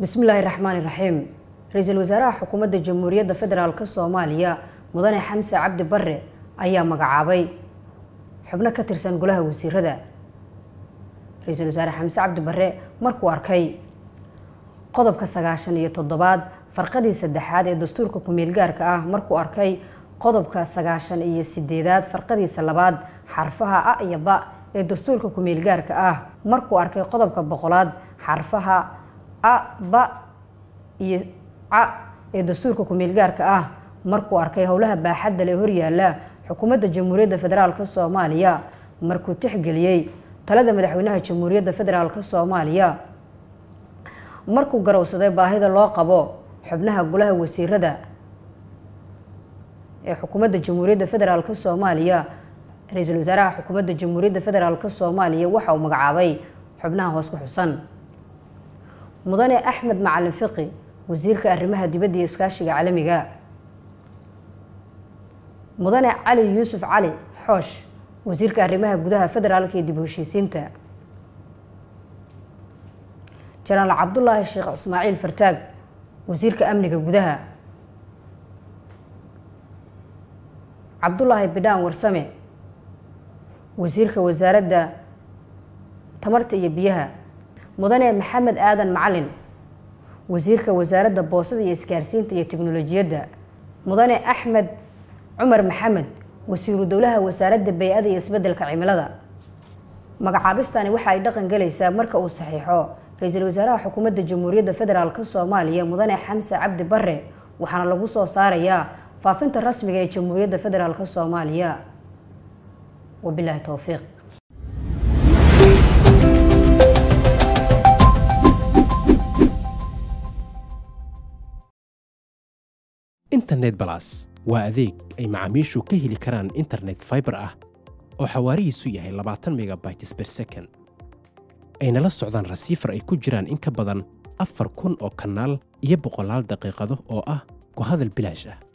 بسم الله الرحمن الرحيم. رئيس الوزراء حكومة الجمهورية فدرالك الصومالية مدن حمزة عبد بري أيا مقعابي حبنا كترسان قولها وزيرة. رئيس الوزراء حمزة عبد بري مركو أركي قضب كساقاشن يتضباد فرقدي سدحاد الدستور كوميل جارك مركو أركي قضب كساقاشن يسديداد فرقدي سلباد حرفها أيبا الدستور كوميل جارك مركو أركي قضب كبقولاد حرفها ba iyo a ee dastuurka ku meel gaarka ah markuu arkay howlaha baaxadda leh hor yaala xukuumadda jamhuuriyadda federaalka Soomaaliya markuu tixgeliyay talada madaxweynaha jamhuuriyadda federaalka Soomaaliya markuu garowsaday baahida loo qabo xubnaha golaha wasiirada ee xukuumadda jamhuuriyadda federaalka Soomaaliya ra'iisul wasaaraha xukuumadda jamhuuriyadda federaalka Soomaaliya waxa uu magacaabay xubnaha hoos ku xusan مدن أحمد معلم فقي وزير كأرمها دبدي إسكاشي عالمي مدن علي يوسف علي حوش وزير كأرمها جودها فدرالك دبوشي سينتا جنرال عبد الله الشيخ إسماعيل فرتاج وزير كأمنك جودها عبد الله بدان ورسمي وزير كوزارة تمرت يبيها مدن محمد آدن معلن وزير وزارة بوسطة إسكارسينتا تكنولوجيادا مدن أحمد عمر محمد وزير الدولة وزارة بيئة يسبدل كعملة مقعابستان وحاي دقن جليسا مركا وصحيحو رئيس الوزراء حكومة الجمهورية فدرالك الصومالية مدن حمزة عبدي بري وحنا لغو سو صاريا فافنت الرسمية الجمهورية فدرالك الصومالية وبالله التوفيق. إنترنت بلاس وأذيك أي معاميشو كهلي كران إنترنت فايبر أو حواري سوياهي لبعطان ميجا بايتس بير سكن أين لسعودان رسيفر أي كجران إنكبادان أفر كون أو كنال يبقو لال دقيقة أو كهذا البلاجة